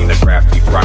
seen the crafty thrive.